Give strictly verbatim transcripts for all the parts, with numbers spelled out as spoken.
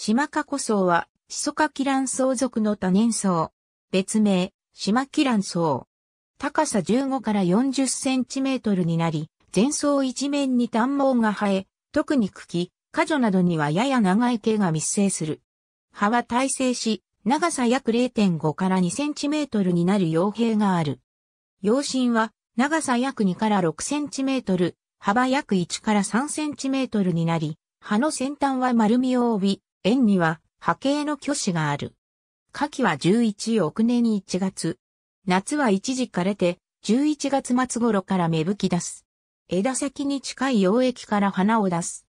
シマカコソウは、シソ科キランソウ属の多年草。別名、シマキランソウ。高さじゅうごからよんじゅっセンチメートルになり、全草一面に短毛が生え、特に茎、花序などにはやや長い毛が密生する。葉は対生し、長さ約 れいてんごからにセンチメートルになる葉柄がある。葉身は、長さ約にからろくセンチメートル、幅約いちからさんセンチメートルになり、葉の先端は丸みを帯び、円には葉形の鋸歯がある。夏季はじゅういちおくねにいちがつ。夏は一時枯れてじゅういちがつまつ頃から芽吹き出す。枝先に近い葉液から花を出す。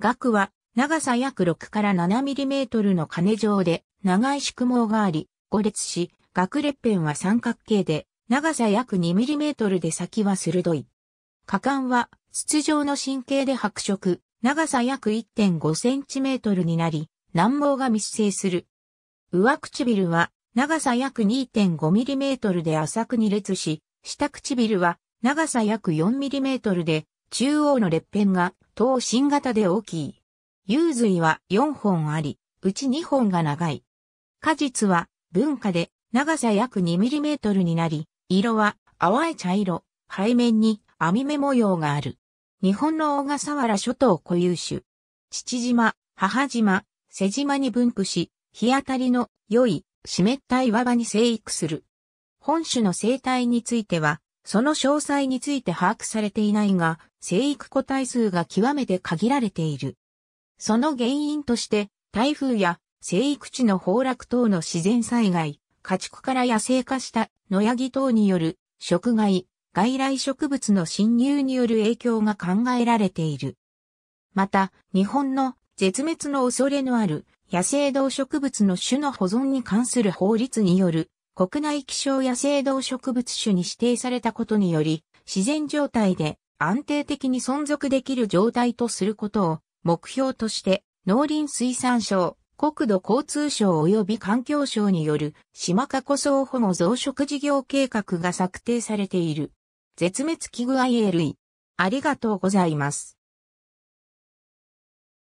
萼は長さ約ろくからななミリメートルの鐘状で長い縮毛があり、五裂し、萼裂片は三角形で長さ約にミリメートルで先は鋭い。花冠は筒状の針形で白色。長さ約 いってんごセンチメートルになり、軟毛が密生する。上唇は長さ約 にてんごミリメートルで浅くに裂し、下唇は長さ約 よんミリメートルで、中央の裂片が等身型で大きい。雄蕊はよんほんあり、うちにほんが長い。果実は分花で長さ約 にミリメートルになり、色は淡い茶色、背面に網目模様がある。日本の小笠原諸島固有種。父島、母島、瀬島に分布し、日当たりの良い湿った岩場に生育する。本種の生態については、その詳細について把握されていないが、生育個体数が極めて限られている。その原因として、台風や生育地の崩落等の自然災害、家畜から野生化した野ヤギ等による食害、外来植物の侵入による影響が考えられている。また、日本の絶滅の恐れのある野生動植物の種の保存に関する法律による国内希少野生動植物種に指定されたことにより、自然状態で安定的に存続できる状態とすることを目標として、農林水産省、国土交通省及び環境省によるシマカコソウ保護増殖事業計画が策定されている。絶滅危惧 アイエルイ。ありがとうございます。